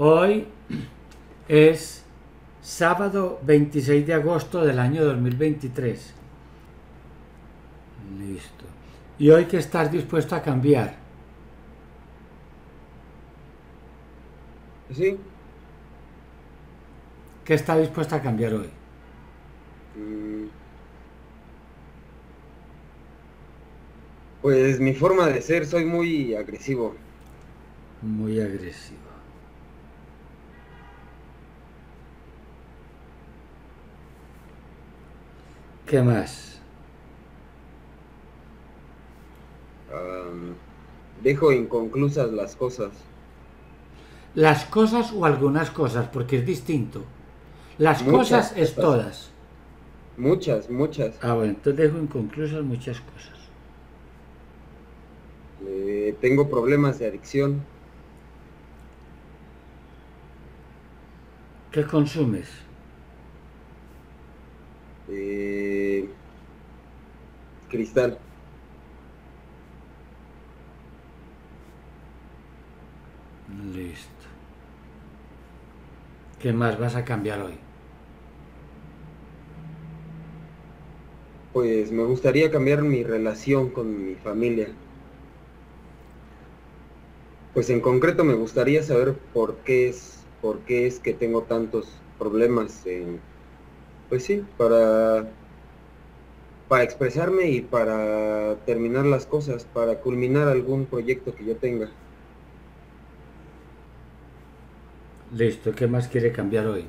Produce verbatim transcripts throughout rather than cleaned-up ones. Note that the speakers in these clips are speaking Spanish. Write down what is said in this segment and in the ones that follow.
Hoy es sábado veintiséis de agosto del año dos mil veintitrés. Listo. Y hoy que estás dispuesto a cambiar. Sí. ¿Qué está dispuesto a cambiar hoy? Pues mi forma de ser, soy muy agresivo. Muy agresivo. ¿Qué más? Um, dejo inconclusas las cosas. Las cosas o algunas cosas, porque es distinto. Las muchas, cosas es muchas, todas. Muchas, muchas. Ah, bueno, entonces dejo inconclusas muchas cosas. Eh, tengo problemas de adicción. ¿Qué consumes? Eh, cristal. Listo. ¿Qué más vas a cambiar hoy? Pues me gustaría cambiar mi relación con mi familia. Pues en concreto me gustaría saber por qué es, por qué es que tengo tantos problemas. En, pues sí, para, para expresarme y para terminar las cosas, para culminar algún proyecto que yo tenga. Listo, ¿qué más quiere cambiar hoy?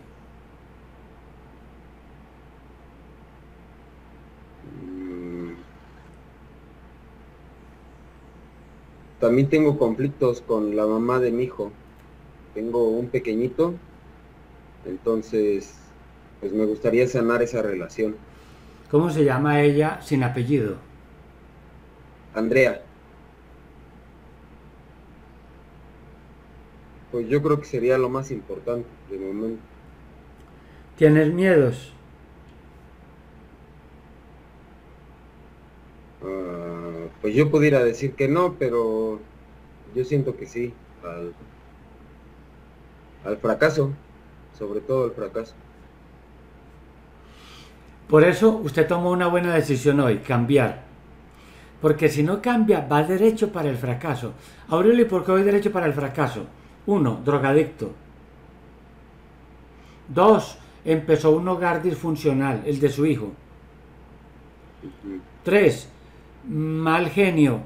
También tengo conflictos con la mamá de mi hijo. Tengo un pequeñito, entonces pues me gustaría sanar esa relación. ¿Cómo se llama ella sin apellido? Andrea. Pues yo creo que sería lo más importante de momento. ¿Tienes miedos? Uh, pues yo pudiera decir que no, pero yo siento que sí, al, al fracaso, sobre todo al fracaso. Por eso usted tomó una buena decisión hoy, cambiar. Porque si no cambia, va derecho para el fracaso. Aurelio, ¿y por qué voy derecho para el fracaso? Uno, drogadicto. Dos, empezó un hogar disfuncional, el de su hijo. Tres, mal genio,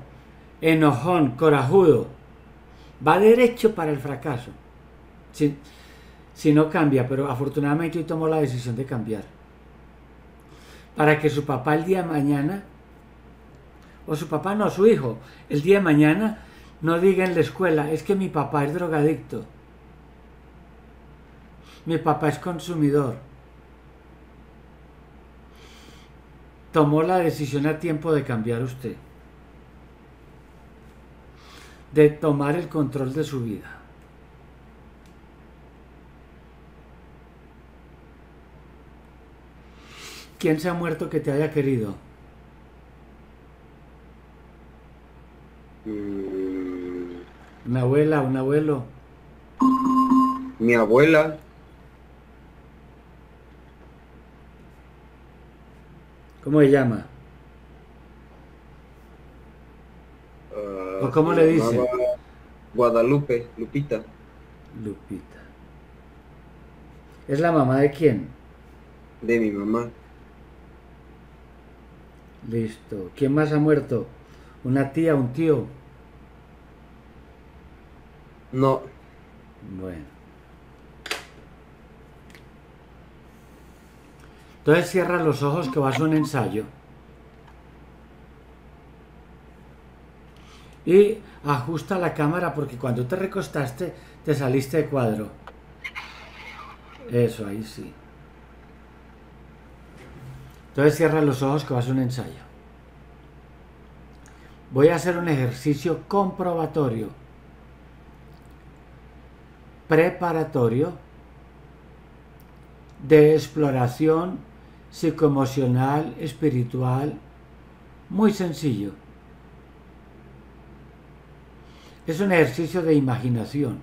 enojón, corajudo. Va derecho para el fracaso. Si, si no cambia, pero afortunadamente hoy tomó la decisión de cambiar. Para que su papá el día de mañana, o su papá no, su hijo, el día de mañana... No diga en la escuela, es que mi papá es drogadicto. Mi papá es consumidor. Tomó la decisión a tiempo de cambiar usted. De tomar el control de su vida. ¿Quién se ha muerto que te haya querido? Una abuela, un abuelo. Mi abuela. ¿Cómo se llama? Uh, ¿O cómo le dice? Guadalupe, Lupita. Lupita. ¿Es la mamá de quién? De mi mamá. Listo. ¿Quién más ha muerto? ¿Una tía, un tío? No. Bueno. Entonces cierra los ojos que vas a un ensayo. Y ajusta la cámara porque cuando te recostaste te saliste de cuadro. Eso, ahí sí. Entonces cierra los ojos que vas a un ensayo. Voy a hacer un ejercicio comprobatorio. Preparatorio de exploración psicoemocional, espiritual, muy sencillo. Es un ejercicio de imaginación.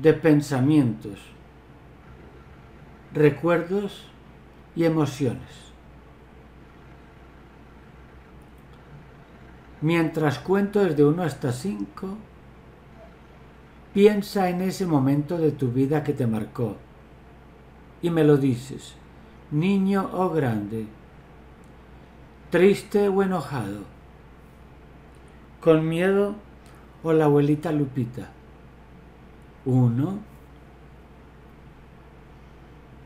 de pensamientos, recuerdos y emociones. Mientras cuento desde uno hasta cinco, piensa en ese momento de tu vida que te marcó y me lo dices, niño o grande, triste o enojado, con miedo o la abuelita Lupita. Uno,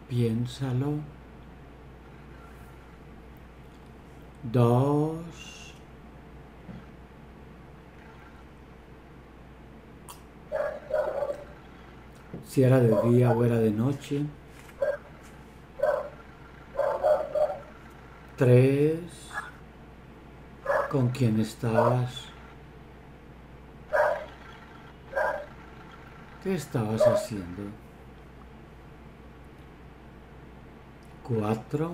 piénsalo. Dos, si era de día o era de noche. Tres, con quién estabas, qué estabas haciendo. Cuatro,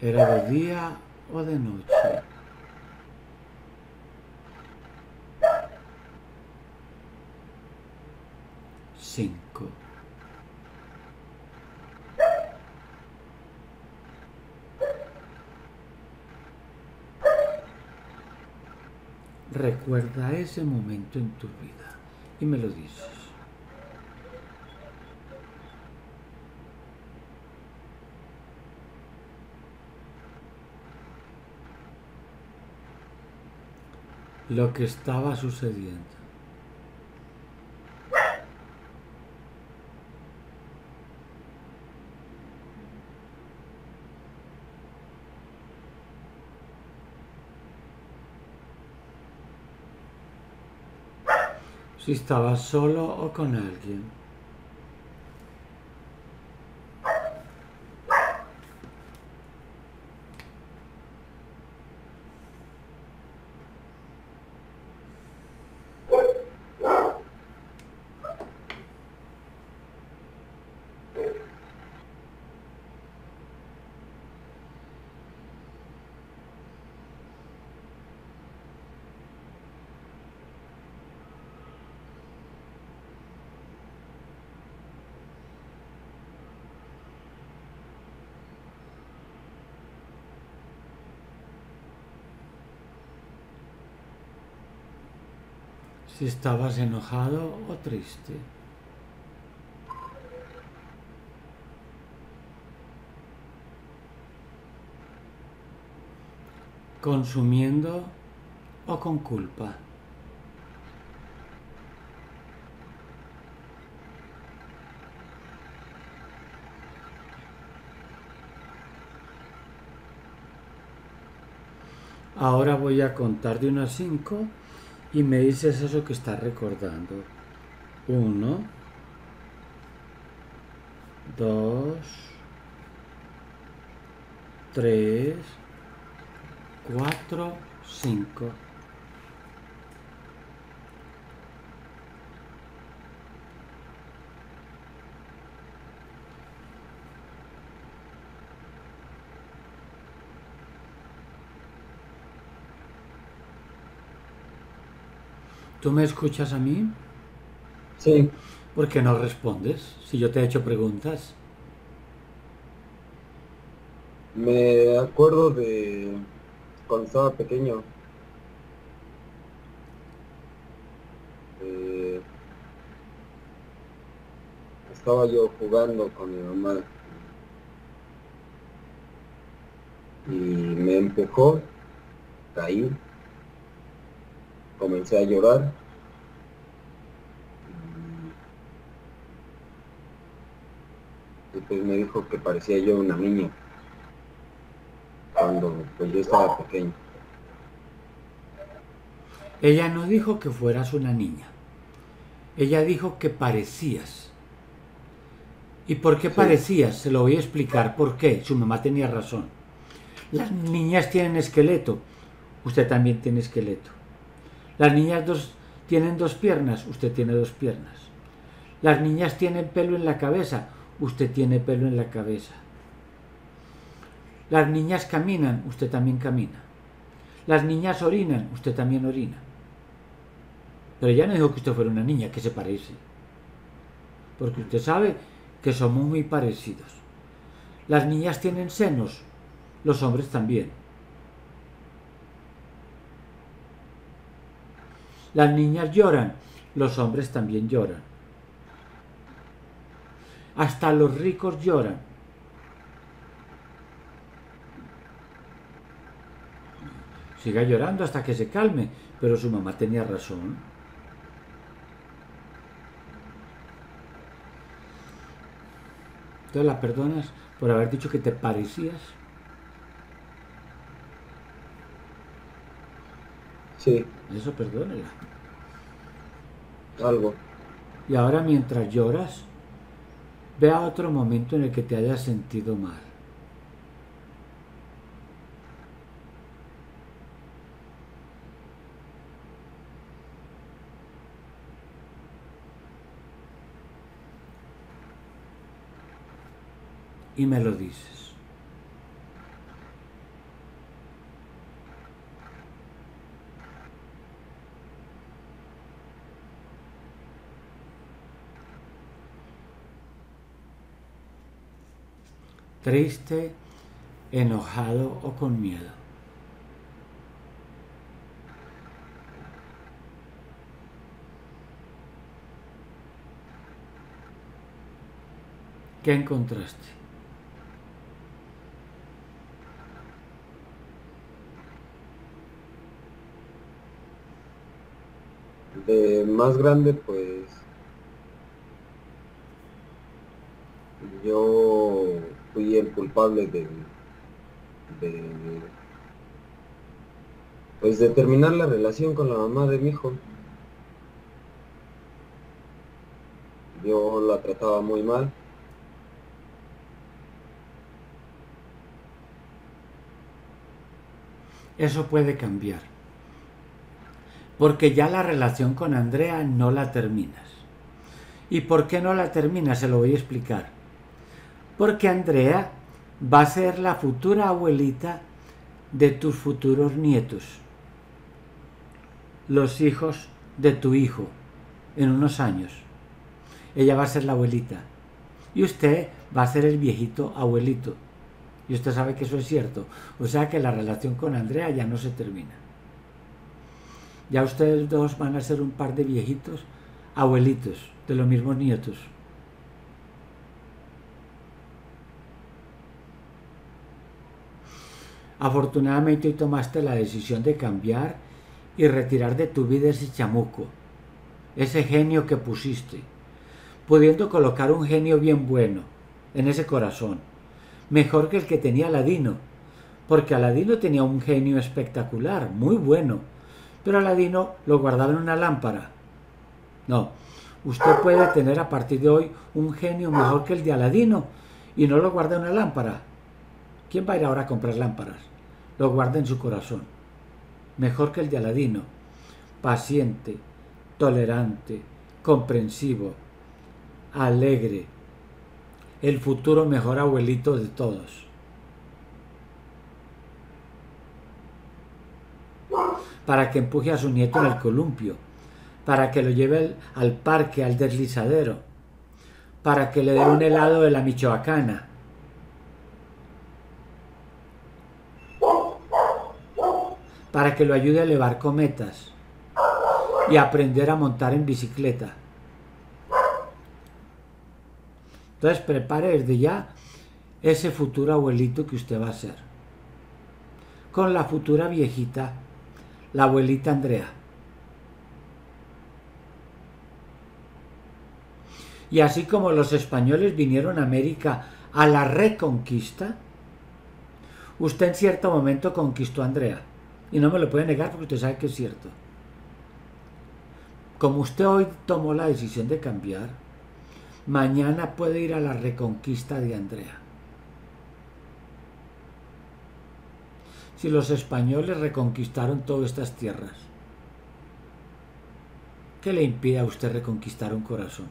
era de día o de noche. Cinco. Recuerda ese momento en tu vida y me lo dices. Lo que estaba sucediendo. Si estabas solo o con alguien. Si estabas enojado o triste. Consumiendo o con culpa. Ahora voy a contar de uno a cinco. Y me dices eso que estás recordando. Uno, dos, tres, cuatro, cinco. ¿Tú me escuchas a mí? Sí. ¿Por qué no respondes si yo te he hecho preguntas? Me acuerdo de cuando estaba pequeño. Eh, estaba yo jugando con mi mamá. Y me empujó, caí. Comencé a llorar. Y pues me dijo que parecía yo una niña. Cuando pues yo estaba pequeño. Ella no dijo que fueras una niña. Ella dijo que parecías. ¿Y por qué parecías? Se lo voy a explicar por qué. Su mamá tenía razón. Las niñas tienen esqueleto. Usted también tiene esqueleto. Las niñas dos, tienen dos piernas, usted tiene dos piernas. Las niñas tienen pelo en la cabeza, usted tiene pelo en la cabeza. Las niñas caminan, usted también camina. Las niñas orinan, usted también orina. Pero ella no dijo que usted fuera una niña, que se parece. Porque usted sabe que somos muy parecidos. Las niñas tienen senos, los hombres también. Las niñas lloran, los hombres también lloran. Hasta los ricos lloran. Siga llorando hasta que se calme, pero su mamá tenía razón. Entonces la perdonas por haber dicho que te parecías. Sí. Eso perdónela. Algo. Y ahora mientras lloras, vea otro momento en el que te hayas sentido mal. Y me lo dices. Triste, enojado o con miedo. ¿Qué encontraste? De más grande, pues yo fui el culpable de, de pues de terminar la relación con la mamá de mi hijo. Yo la trataba muy mal. Eso puede cambiar. Porque ya la relación con Andrea no la terminas. ¿Y por qué no la terminas? Se lo voy a explicar. Porque Andrea va a ser la futura abuelita de tus futuros nietos. Los hijos de tu hijo en unos años. Ella va a ser la abuelita. Y usted va a ser el viejito abuelito. Y usted sabe que eso es cierto. O sea que la relación con Andrea ya no se termina. Ya ustedes dos van a ser un par de viejitos, abuelitos, de los mismos nietos. Afortunadamente hoy tomaste la decisión de cambiar y retirar de tu vida ese chamuco, ese genio que pusiste, pudiendo colocar un genio bien bueno en ese corazón, mejor que el que tenía Aladino, porque Aladino tenía un genio espectacular, muy bueno. Pero Aladino lo guardaba en una lámpara. No, usted puede tener a partir de hoy un genio mejor que el de Aladino y no lo guarda en una lámpara. ¿Quién va a ir ahora a comprar lámparas? Lo guarda en su corazón. Mejor que el de Aladino. Paciente, tolerante, comprensivo, alegre. El futuro mejor abuelito de todos. Para que empuje a su nieto en el columpio, para que lo lleve al, al parque, al deslizadero, para que le dé un helado de la Michoacana. Para que lo ayude a elevar cometas y aprender a montar en bicicleta. Entonces prepare desde ya ese futuro abuelito que usted va a ser. Con la futura viejita, la abuelita Andrea. Y así como los españoles vinieron a América a la reconquista, usted en cierto momento conquistó a Andrea. Y no me lo puede negar porque usted sabe que es cierto. Como usted hoy tomó la decisión de cambiar, mañana puede ir a la reconquista de Andrea. Si los españoles reconquistaron todas estas tierras, ¿qué le impide a usted reconquistar un corazón?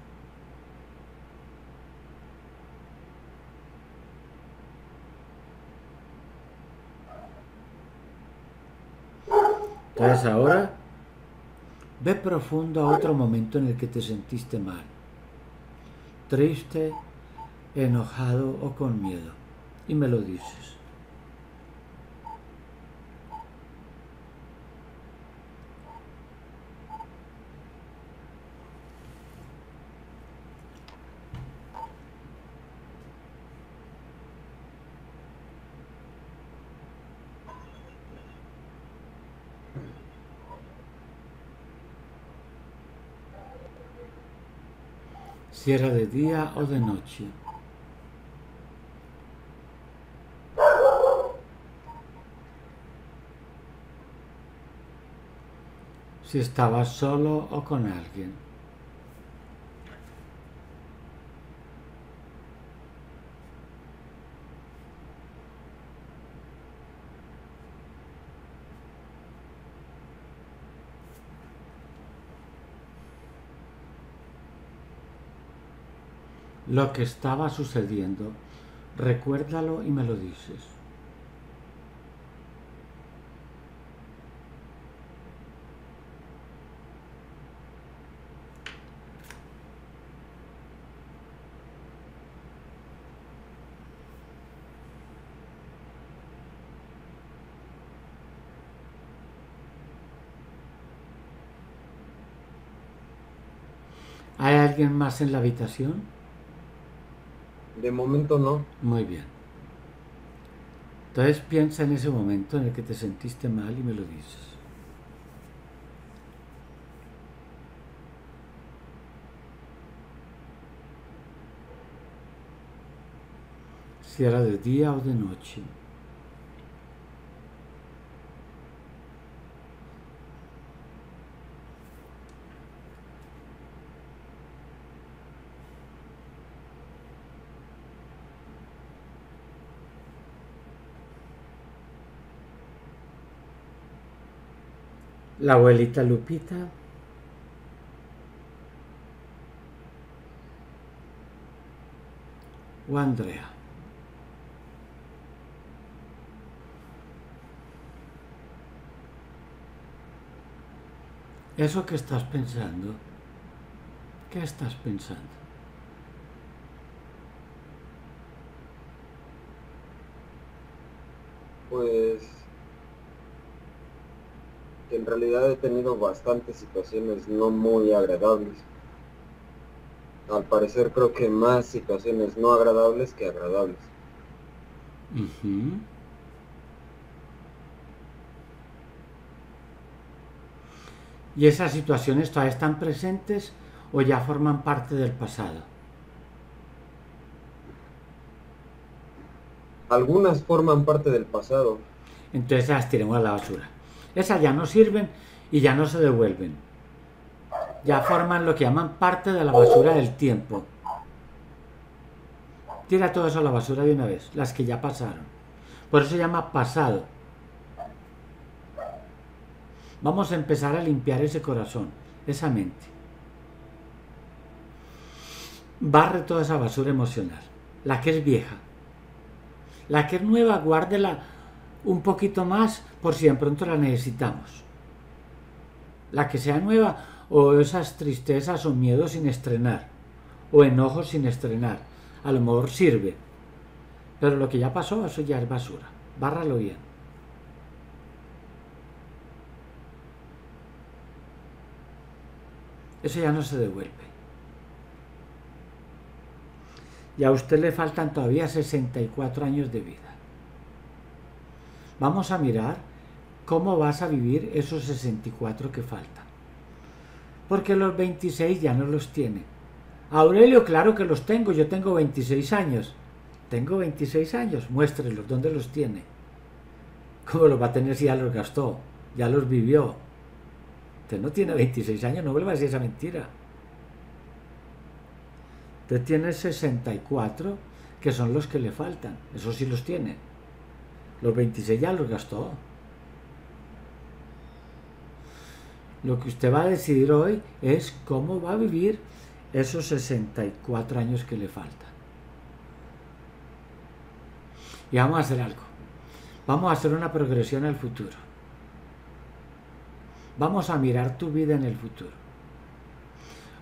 Entonces ahora Ve profundo a otro momento en el que te sentiste mal, triste, enojado o con miedo, y me lo dices. Si era de día o de noche. Si estabas solo o con alguien. Lo que estaba sucediendo, recuérdalo y me lo dices. ¿Hay alguien más en la habitación? De momento no. Muy bien. Entonces piensa en ese momento en el que te sentiste mal y me lo dices. Si era de día o de noche. La abuelita Lupita. O Andrea. Eso que estás pensando. ¿Qué estás pensando? Pues... en realidad he tenido bastantes situaciones no muy agradables. Al parecer creo que más situaciones no agradables que agradables. Uh-huh. ¿Y esas situaciones todavía están presentes o ya forman parte del pasado? Algunas forman parte del pasado. Entonces las tiremos a la basura. Esas ya no sirven y ya no se devuelven. Ya forman lo que llaman parte de la basura del tiempo. Tira todo eso a la basura de una vez, las que ya pasaron. Por eso se llama pasado. Vamos a empezar a limpiar ese corazón, esa mente. Barre toda esa basura emocional. La que es vieja. La que es nueva, guárdela un poquito más, por si de pronto la necesitamos. La que sea nueva, o esas tristezas o miedos sin estrenar, o enojos sin estrenar, a lo mejor sirve. Pero lo que ya pasó, eso ya es basura. Bárralo bien. Eso ya no se devuelve. Y a usted le faltan todavía sesenta y cuatro años de vida. Vamos a mirar cómo vas a vivir esos sesenta y cuatro que faltan. Porque los veintiséis ya no los tiene. Aurelio, claro que los tengo. Yo tengo veintiséis años. Tengo veintiséis años. Muéstrelos. ¿Dónde los tiene? ¿Cómo los va a tener si ya los gastó? Ya los vivió. Usted no tiene veintiséis años. No vuelva a decir esa mentira. Usted tiene sesenta y cuatro que son los que le faltan. Esos sí los tiene. Los veintiséis ya los gastó. Lo que usted va a decidir hoy es cómo va a vivir esos sesenta y cuatro años que le faltan. Y vamos a hacer algo. Vamos a hacer una progresión al futuro. Vamos a mirar tu vida en el futuro.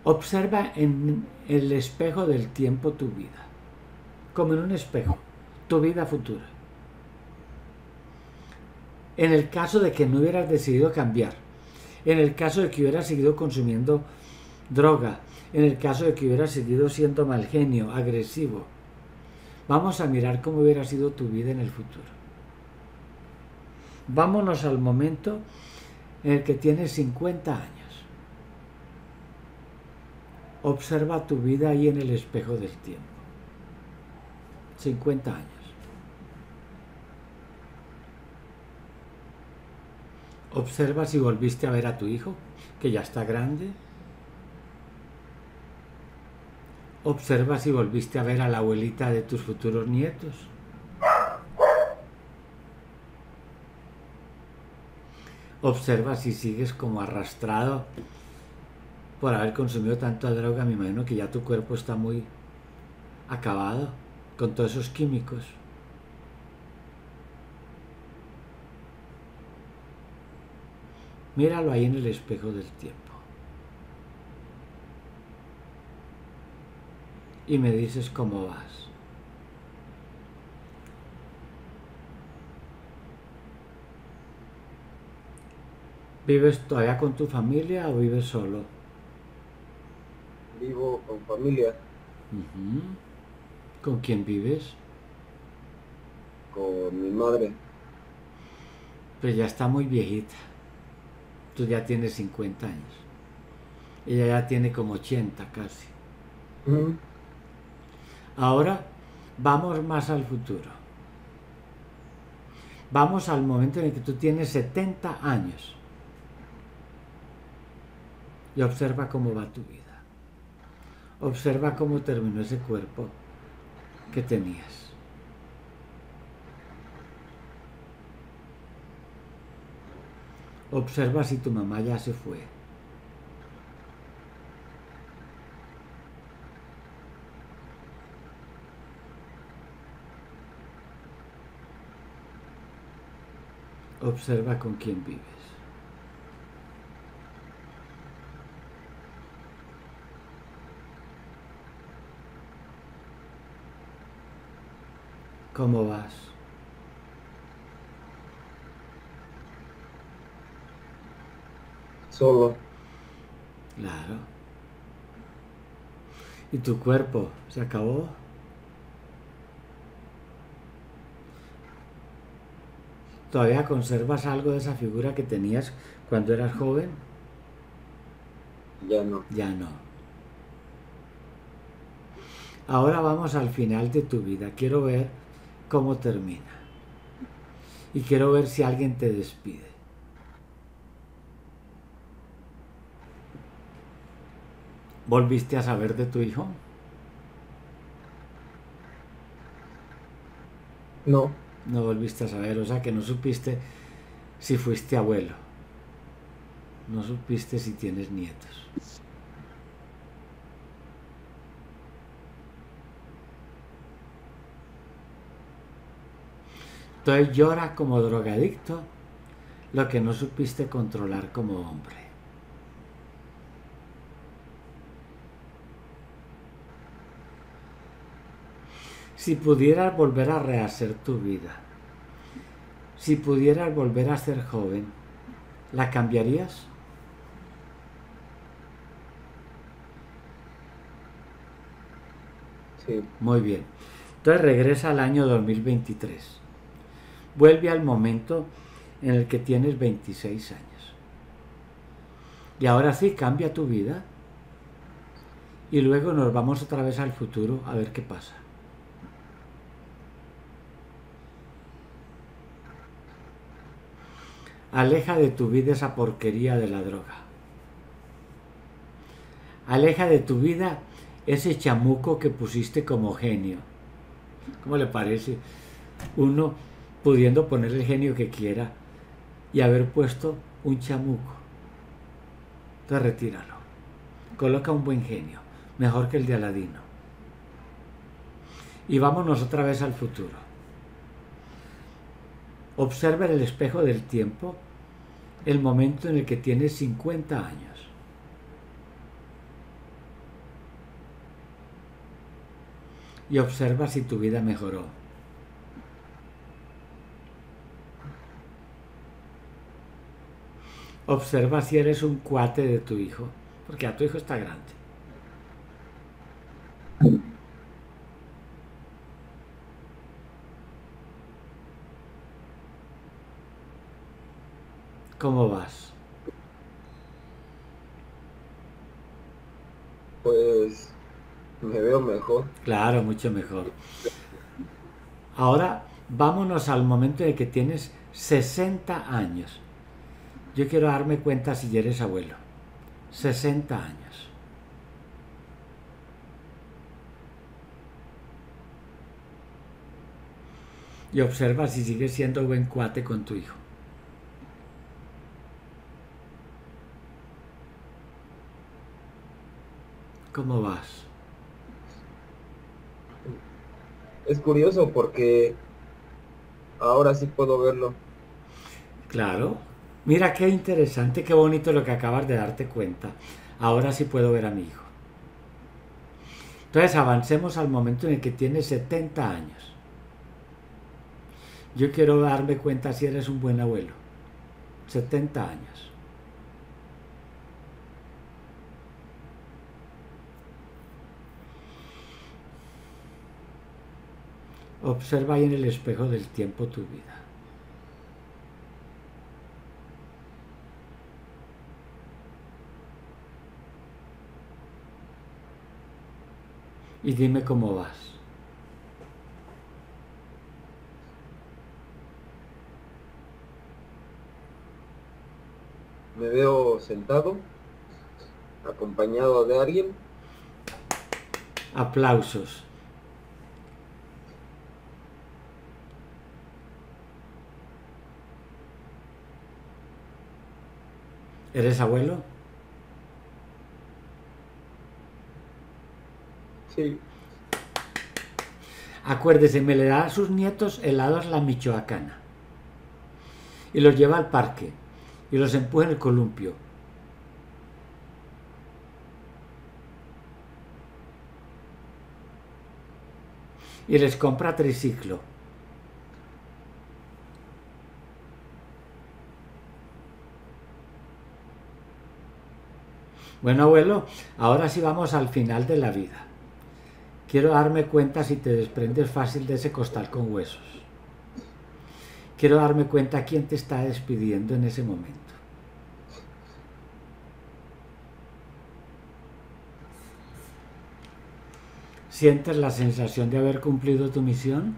Observa en el espejo del tiempo tu vida, como en un espejo, tu vida futura. En el caso de que no hubieras decidido cambiar, en el caso de que hubieras seguido consumiendo droga, en el caso de que hubieras seguido siendo mal genio, agresivo, vamos a mirar cómo hubiera sido tu vida en el futuro. Vámonos al momento en el que tienes cincuenta años. Observa tu vida ahí en el espejo del tiempo. cincuenta años. Observa si volviste a ver a tu hijo, que ya está grande. Observa si volviste a ver a la abuelita de tus futuros nietos. Observa si sigues como arrastrado por haber consumido tanta droga. Me imagino que ya tu cuerpo está muy acabado con todos esos químicos. Míralo ahí en el espejo del tiempo. Y me dices cómo vas. ¿Vives todavía con tu familia o vives solo? Vivo con familia. Uh-huh. ¿Con quién vives? Con mi madre. Pues ya está muy viejita. Tú ya tienes cincuenta años. Ella ya tiene como ochenta casi. Uh-huh. Ahora vamos más al futuro. Vamos al momento en el que tú tienes setenta años. Y observa cómo va tu vida. Observa cómo terminó ese cuerpo que tenías. Observa si tu mamá ya se fue. Observa con quién vives. ¿Cómo vas? Solo. Claro. ¿Y tu cuerpo se acabó? ¿Todavía conservas algo de esa figura que tenías cuando eras joven? Ya no. Ya no. Ahora vamos al final de tu vida. Quiero ver cómo termina. Y quiero ver si alguien te despide. ¿Volviste a saber de tu hijo? No. No volviste a saber, o sea que no supiste si fuiste abuelo. No supiste si tienes nietos. Entonces llora como drogadicto lo que no supiste controlar como hombre. Si pudieras volver a rehacer tu vida, si pudieras volver a ser joven, ¿la cambiarías? Sí. Muy bien. Entonces regresa al año dos mil veintitrés. Vuelve al momento en el que tienes veintiséis años. Y ahora sí, cambia tu vida. Y luego nos vamos otra vez al futuro a ver qué pasa. Aleja de tu vida esa porquería de la droga. Aleja de tu vida ese chamuco que pusiste como genio. ¿Cómo le parece? Uno pudiendo poner el genio que quiera y haber puesto un chamuco. Entonces retíralo. Coloca un buen genio, mejor que el de Aladino. Y vámonos otra vez al futuro. Observa en el espejo del tiempo el momento en el que tienes cincuenta años. Y observa si tu vida mejoró. Observa si eres un cuate de tu hijo, porque ya tu hijo está grande. ¿Cómo vas? Pues me veo mejor. Claro, mucho mejor. Ahora vámonos al momento de que tienes sesenta años. Yo quiero darme cuenta si eres abuelo. sesenta años. Y observa si sigues siendo buen cuate con tu hijo. ¿Cómo vas? Es curioso porque ahora sí puedo verlo. Claro. Mira qué interesante, qué bonito lo que acabas de darte cuenta. Ahora sí puedo ver a mi hijo. Entonces avancemos al momento en el que tienes setenta años. Yo quiero darme cuenta si eres un buen abuelo. setenta años. Observa ahí en el espejo del tiempo tu vida. Y dime cómo vas. Me veo sentado, acompañado de alguien. Aplausos. ¿Eres abuelo? Sí. Acuérdese, me le da a sus nietos helados la Michoacana y los lleva al parque y los empuja en el columpio. Y les compra triciclo. Bueno, abuelo, ahora sí vamos al final de la vida. Quiero darme cuenta si te desprendes fácil de ese costal con huesos. Quiero darme cuenta quién te está despidiendo en ese momento. ¿Sientes la sensación de haber cumplido tu misión?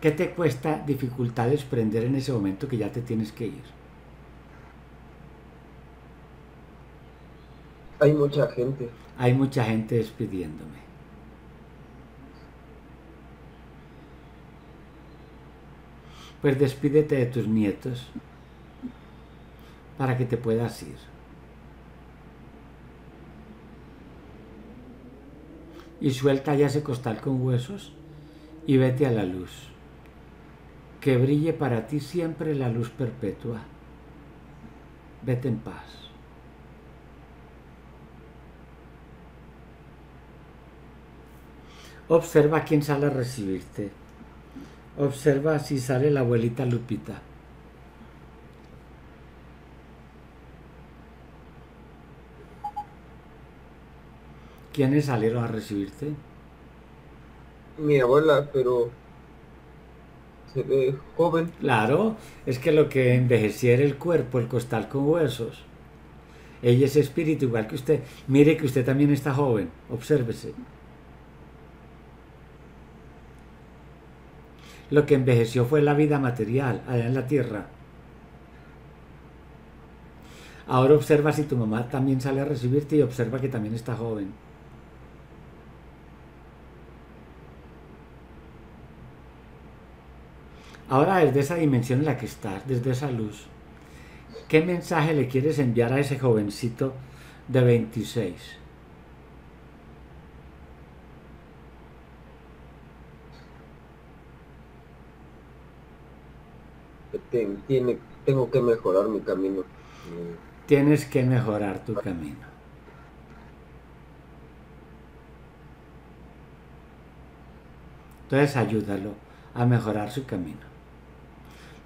¿Qué te cuesta dificultad desprender en ese momento que ya te tienes que ir? Hay mucha gente. Hay mucha gente despidiéndome. Pues despídete de tus nietos para que te puedas ir. Y suelta ya ese costal con huesos y vete a la luz. Que brille para ti siempre la luz perpetua. Vete en paz. Observa quién sale a recibirte. Observa si sale la abuelita Lupita. ¿Quiénes salieron a recibirte? Mi abuela, pero se ve joven. Claro, es que lo que envejeciera el cuerpo, el costal con huesos. Ella es espíritu, igual que usted. Mire que usted también está joven. Obsérvese. Lo que envejeció fue la vida material, allá en la tierra. Ahora observa si tu mamá también sale a recibirte y observa que también está joven. Ahora desde esa dimensión en la que estás, desde esa luz, ¿qué mensaje le quieres enviar a ese jovencito de veintiséis? Ten, tiene, tengo que mejorar mi camino. Tienes que mejorar tu camino. Entonces ayúdalo a mejorar su camino,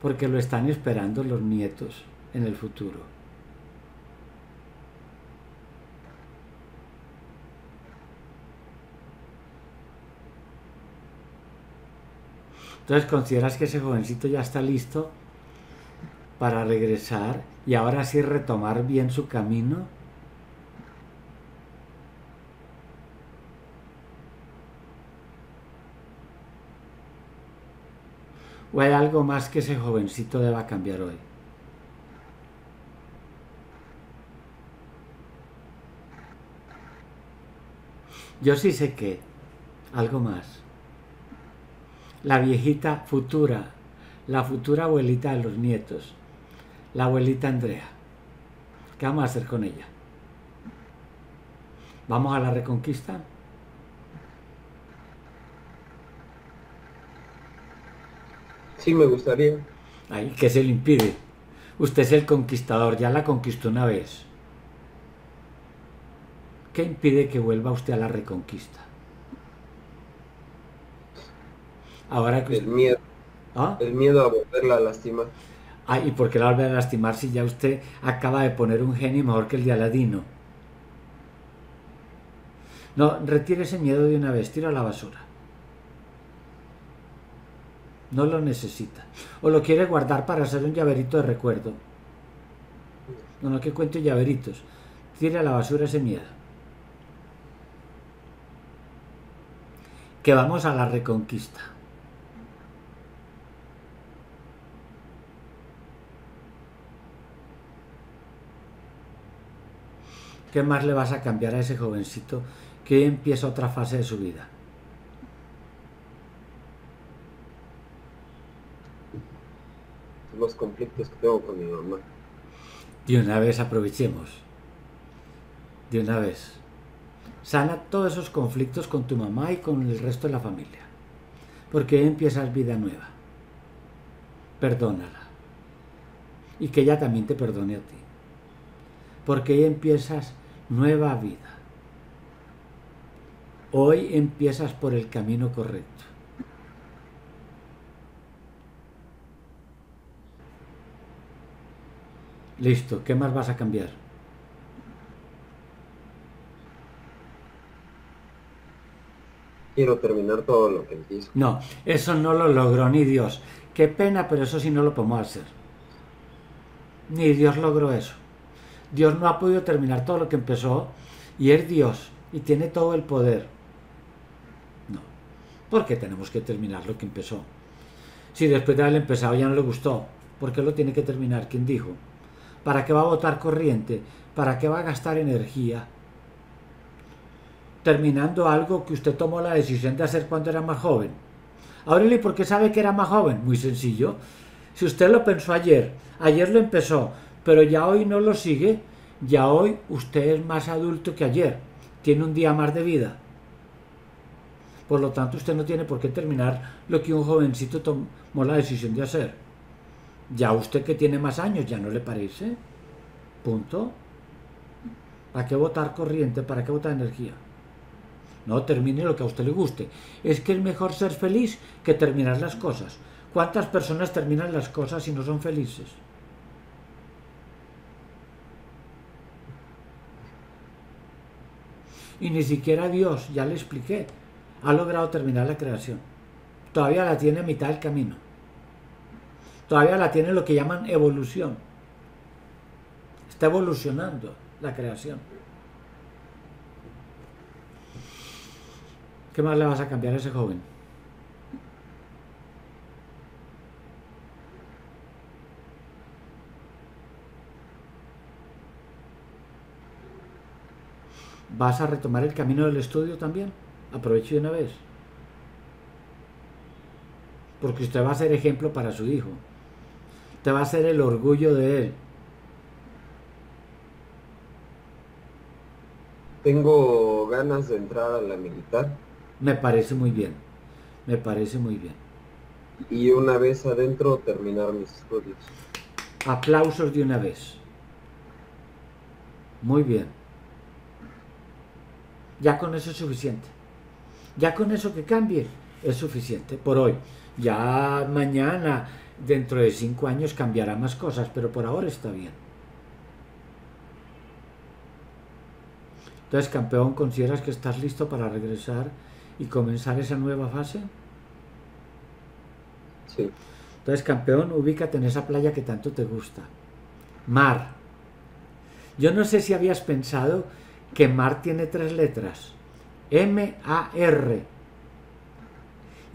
porque lo están esperando los nietos en el futuro. Entonces, ¿consideras que ese jovencito ya está listo para regresar y ahora sí retomar bien su camino? ¿O hay algo más que ese jovencito deba cambiar hoy? Yo sí sé que algo más. La viejita futura, la futura abuelita de los nietos, la abuelita Andrea. ¿Qué vamos a hacer con ella? ¿Vamos a la reconquista? Sí, me gustaría. Ay, ¿qué se le impide? Usted es el conquistador, ya la conquistó una vez. ¿Qué impide que vuelva usted a la reconquista? Ahora que el usted... miedo. ¿Ah? El miedo a volverla a lastimar. Ay, ¿y por qué la volver a lastimar si ya usted acaba de poner un genio mejor que el de Aladino? No, retire ese miedo de una vez, tira a la basura. No lo necesita. O lo quiere guardar para hacer un llaverito de recuerdo. No, no, que cuento llaveritos. Tire a la basura ese miedo. Que vamos a la reconquista. ¿Qué más le vas a cambiar a ese jovencito que hoy empieza otra fase de su vida? Los conflictos que tengo con mi mamá. De una vez aprovechemos. De una vez. Sana todos esos conflictos con tu mamá y con el resto de la familia. Porque ahí empiezas vida nueva. Perdónala. Y que ella también te perdone a ti. Porque ahí empiezas nueva vida. Hoy empiezas por el camino correcto. Listo, ¿qué más vas a cambiar? Quiero terminar todo lo que empiezo. No, eso no lo logró ni Dios. Qué pena, pero eso sí no lo podemos hacer. Ni Dios logró eso. Dios no ha podido terminar todo lo que empezó y es Dios y tiene todo el poder. No, porque tenemos que terminar lo que empezó. Si después de haber empezado ya no le gustó, ¿por qué lo tiene que terminar? ¿Quién dijo? ¿Para qué va a botar corriente? ¿Para qué va a gastar energía? Terminando algo que usted tomó la decisión de hacer cuando era más joven. Aurelio, ¿por qué sabe que era más joven? Muy sencillo. Si usted lo pensó ayer, ayer lo empezó, pero ya hoy no lo sigue, ya hoy usted es más adulto que ayer. Tiene un día más de vida. Por lo tanto, usted no tiene por qué terminar lo que un jovencito tomó la decisión de hacer. Ya usted que tiene más años, ¿ya no le parece? Punto. ¿Para qué botar corriente? ¿Para qué botar energía? No, termine lo que a usted le guste. Es que es mejor ser feliz que terminar las cosas. ¿Cuántas personas terminan las cosas y no son felices? Y ni siquiera Dios, ya le expliqué, ha logrado terminar la creación. Todavía la tiene a mitad del camino. Todavía la tiene lo que llaman evolución. Está evolucionando la creación. ¿Qué más le vas a cambiar a ese joven? ¿Vas a retomar el camino del estudio también? Aproveche de una vez. Porque usted va a ser ejemplo para su hijo. Te va a ser el orgullo de él. Tengo ganas de entrar a la militar. Me parece muy bien. Me parece muy bien. y una vez adentro terminar mis estudios. Aplausos de una vez. Muy bien. Ya con eso es suficiente. Ya con eso que cambie es suficiente por hoy. Ya mañana, dentro de cinco años, cambiará más cosas, pero por ahora está bien. Entonces, campeón, ¿consideras que estás listo para regresar y comenzar esa nueva fase? Sí. Entonces, campeón, ubícate en esa playa que tanto te gusta. Mar. Yo no sé si habías pensado que mar tiene tres letras. M A R.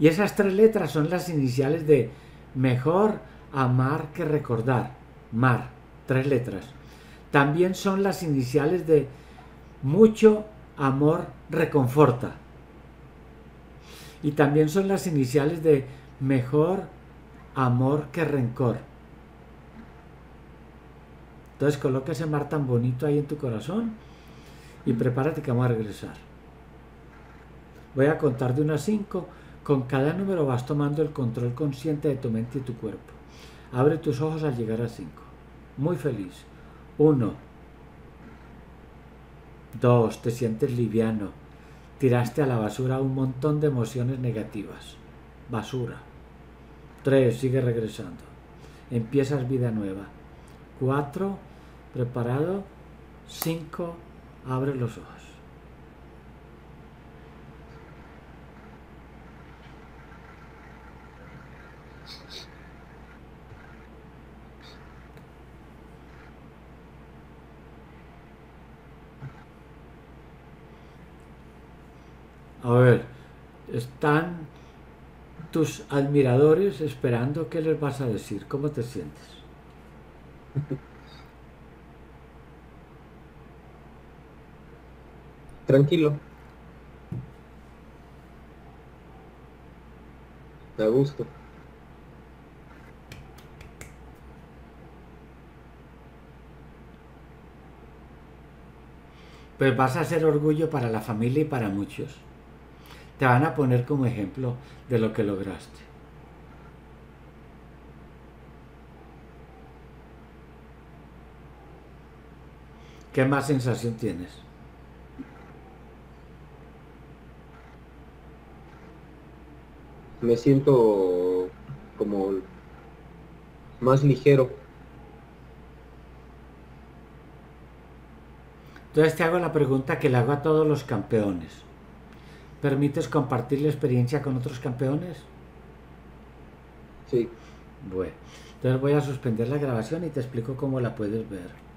Y esas tres letras son las iniciales de mejor amar que recordar. Mar. Tres letras. También son las iniciales de mucho amor reconforta. Y también son las iniciales de mejor amor que rencor. Entonces coloca ese mar tan bonito ahí en tu corazón y prepárate que vamos a regresar. Voy a contar de uno a cinco. Con cada número vas tomando el control consciente de tu mente y tu cuerpo. Abre tus ojos al llegar a cinco. Muy feliz. uno, dos, te sientes liviano. Tiraste a la basura un montón de emociones negativas. Basura. tres, sigue regresando. Empiezas vida nueva. cuatro, preparado. cinco, abre los ojos. A ver, están tus admiradores esperando qué les vas a decir. ¿Cómo te sientes? Tranquilo. A gusto. Pues vas a ser orgullo para la familia y para muchos. Te van a poner como ejemplo de lo que lograste. ¿Qué más sensación tienes? Me siento como más ligero. Entonces te hago la pregunta que le hago a todos los campeones. ¿Permites compartir la experiencia con otros campeones? Sí. Bueno, entonces voy a suspender la grabación y te explico cómo la puedes ver.